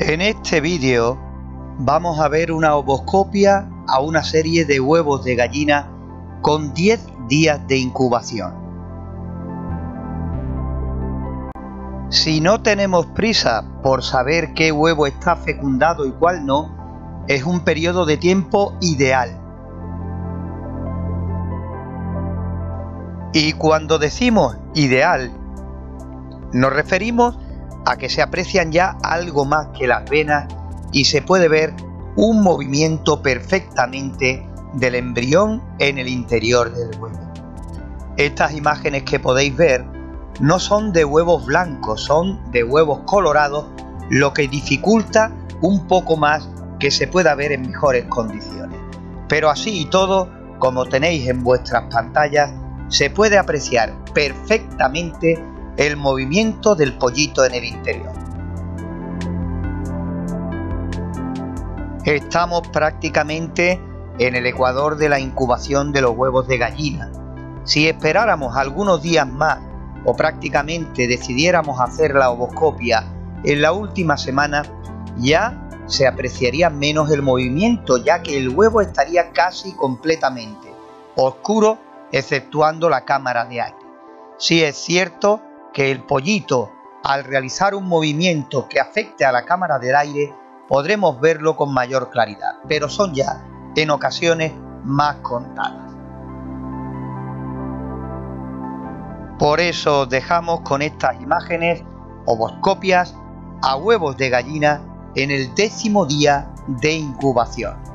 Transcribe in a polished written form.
En este vídeo vamos a ver una ovoscopia a una serie de huevos de gallina con 10 días de incubación. Si no tenemos prisa por saber qué huevo está fecundado y cuál no, es un periodo de tiempo ideal. Y cuando decimos ideal, nos referimos a que se aprecian ya algo más que las venas y se puede ver un movimiento perfectamente del embrión en el interior del huevo. Estas imágenes que podéis ver no son de huevos blancos, son de huevos colorados, lo que dificulta un poco más que se pueda ver en mejores condiciones. Pero así y todo, como tenéis en vuestras pantallas, se puede apreciar perfectamente el movimiento del pollito en el interior. Estamos prácticamente en el ecuador de la incubación de los huevos de gallina. Si esperáramos algunos días más o prácticamente decidiéramos hacer la ovoscopia en la última semana, ya se apreciaría menos el movimiento, ya que el huevo estaría casi completamente oscuro, exceptuando la cámara de aire. Sí es cierto que el pollito, al realizar un movimiento que afecte a la cámara del aire, podremos verlo con mayor claridad, pero son ya en ocasiones más contadas. Por eso os dejamos con estas imágenes ovoscopias a huevos de gallina en el 10.º día de incubación.